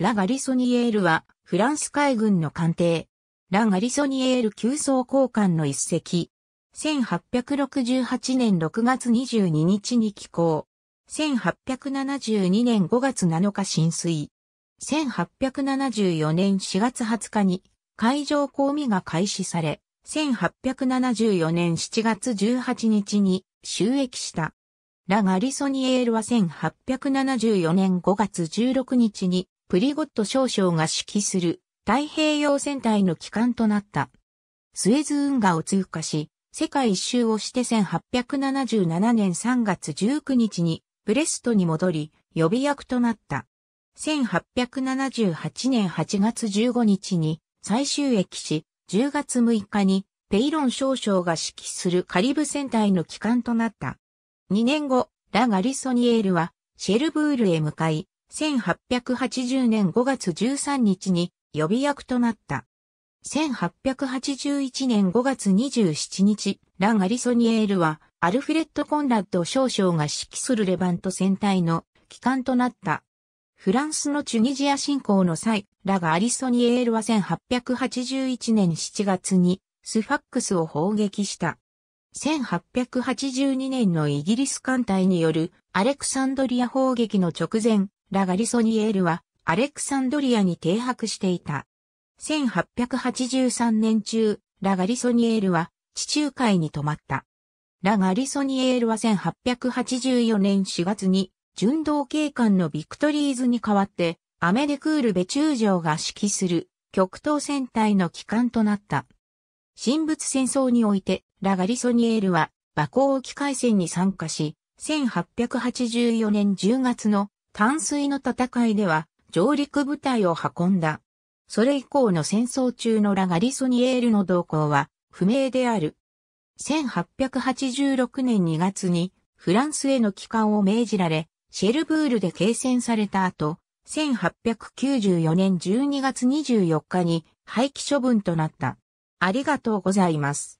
ラ・ガリソニエールは、フランス海軍の艦艇。ラ・ガリソニエール級装甲艦の一隻。1868年6月22日に起工。1872年5月7日進水。1874年4月20日に海上公務が開始され、1874年7月18日に就役した。ラ・ガリソニエールは1874年5月16日にプリゴット少将が指揮する太平洋戦隊の旗艦となった。スエズ運河を通過し、世界一周をして1877年3月19日にブレストに戻り、予備役となった。1878年8月15日に再就役し、10月6日にペイロン少将が指揮するカリブ戦隊の旗艦となった。2年後、ラ・ガリソニエールはシェルブールへ向かい、1880年5月13日に予備役となった。1881年5月27日、ラ・ガリソニエールはアルフレッド・コンラッド少将が指揮するレバント戦隊の旗艦となった。フランスのチュニジア侵攻の際、ラ・ガリソニエールは1881年7月にスファックスを砲撃した。1882年のイギリス艦隊によるアレクサンドリア砲撃の直前、ラ・ガリソニエールはアレクサンドリアに停泊していた。1883年中、ラ・ガリソニエールは地中海に泊まった。ラ・ガリソニエールは1884年4月に巡洋警官のビクトリーズに代わってアメデクール・ベチュージョが指揮する極東戦隊の旗艦となった。神仏戦争においてラ・ガリソニエールは馬降沖海戦に参加し、1884年10月の淡水の戦いでは上陸部隊を運んだ。それ以降の戦争中のラ・ガリソニエールの動向は不明である。1886年2月にフランスへの帰還を命じられ、シェルブールで継戦された後、1894年12月24日に廃棄処分となった。ありがとうございます。